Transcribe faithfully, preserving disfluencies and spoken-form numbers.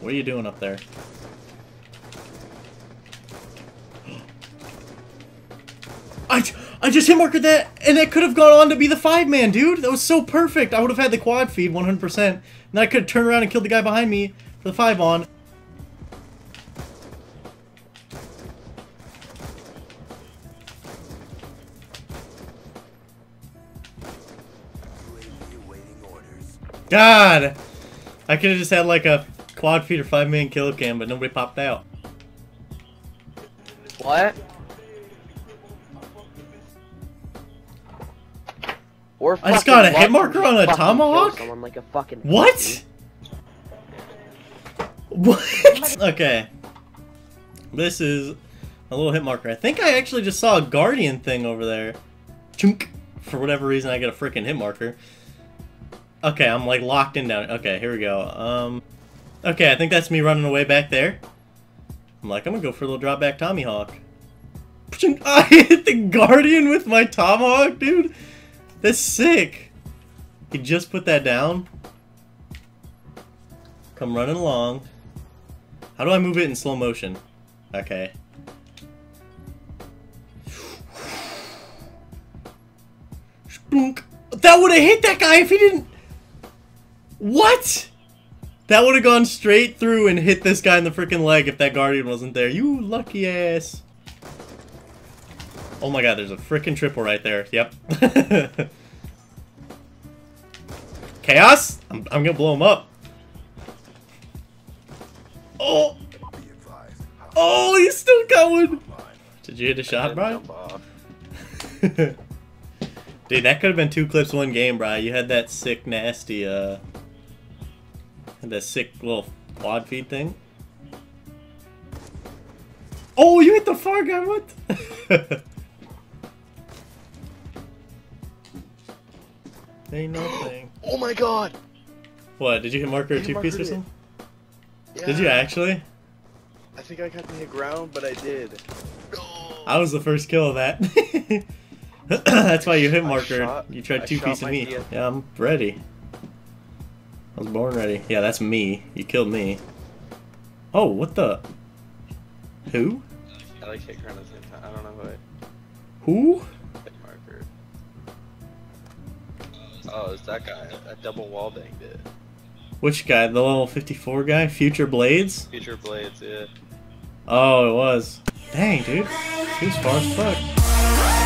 What are you doing up there? I, I just hit markered that, and that could have gone on to be the five man, dude. That was so perfect. I would have had the quad feed one hundred percent, and then I could have turned around and killed the guy behind me for the five on. God! I could have just had like a quad feed or five man kill cam, but nobody popped out. What? Or I just got a hit marker on a tomahawk? Like a fucking what? What? Okay. This is a little hit marker. I think I actually just saw a guardian thing over there. Chunk. For whatever reason, I get a freaking hit marker. Okay, I'm like locked in down. Okay, here we go. Um, okay, I think that's me running away back there. I'm like, I'm gonna go for a little drop back tomahawk. I hit the guardian with my tomahawk, dude. That's sick. He just put that down. Come running along. How do I move it in slow motion? Okay. Spook. That would have hit that guy if he didn't. What? That would have gone straight through and hit this guy in the freaking leg if that guardian wasn't there. You lucky ass. Oh my god, there's a freaking triple right there. Yep. Chaos? I'm, I'm gonna blow him up. Oh. Oh, he's still going. Did you hit a shot, Brian? Dude, that could have been two clips, one game, Brian. You had that sick, nasty, uh... had that sick little quad feed thing. Oh, you hit the far guy, what? Ain't nothing. Oh my god! What, did you hit marker or two piece or something? Yeah. Did you actually? I think I got to hit ground, but I did. Oh. I was the first kill of that. That's why you hit marker. Shot, you tried two piece of me. D F. Yeah, I'm ready. I was born ready. Yeah, that's me. You killed me. Oh, what the? Who? I like hit ground at the same time. I don't know who. I... Who? Hit marker. Oh, it's that guy. I double wall banged it. Which guy? The level fifty-four guy? Future Blades? Future Blades, yeah. Oh, it was. Dang, dude. He was far as fuck.